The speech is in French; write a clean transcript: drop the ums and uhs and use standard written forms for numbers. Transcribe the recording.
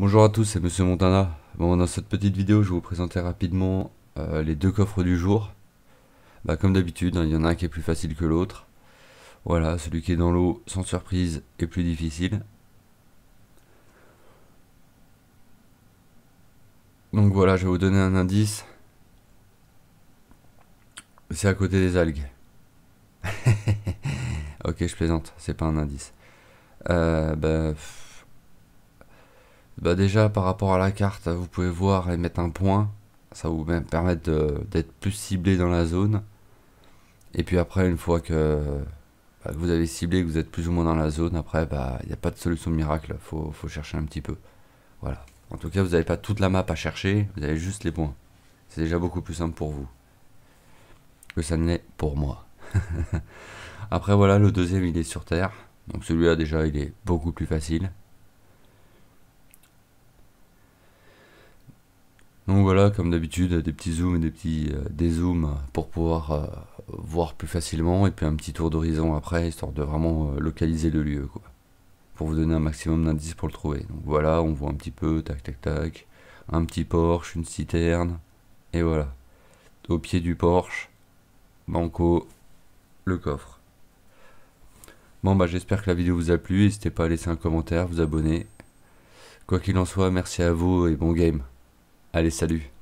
Bonjour à tous, c'est Monsieur Montana. Bon, dans cette petite vidéo, je vais vous présenter rapidement les deux coffres du jour. Bah, comme d'habitude, hein, il y en a un qui est plus facile que l'autre. Voilà, celui qui est dans l'eau, sans surprise, est plus difficile. Donc voilà, je vais vous donner un indice. C'est à côté des algues. Ok, je plaisante, c'est pas un indice. Bah déjà, par rapport à la carte, vous pouvez voir et mettre un point. Ça vous permet d'être plus ciblé dans la zone. Et puis après, une fois que vous avez ciblé, que vous êtes plus ou moins dans la zone, après, il n'y a pas de solution miracle. Faut chercher un petit peu. Voilà. En tout cas, vous n'avez pas toute la map à chercher. Vous avez juste les points. C'est déjà beaucoup plus simple pour vous que ça ne l'est pour moi. Après, voilà, le deuxième, il est sur terre. Donc celui-là, déjà, il est beaucoup plus facile. Donc voilà, comme d'habitude, des petits zooms et des petits dézooms pour pouvoir voir plus facilement. Et puis un petit tour d'horizon après, histoire de vraiment localiser le lieu, quoi. Pour vous donner un maximum d'indices pour le trouver. Donc voilà, on voit un petit peu, tac tac tac, un petit Porsche, une citerne, et voilà. Au pied du Porsche, Banco, le coffre. Bon bah j'espère que la vidéo vous a plu, n'hésitez pas à laisser un commentaire, vous abonner. Quoi qu'il en soit, merci à vous et bon game. Allez, salut!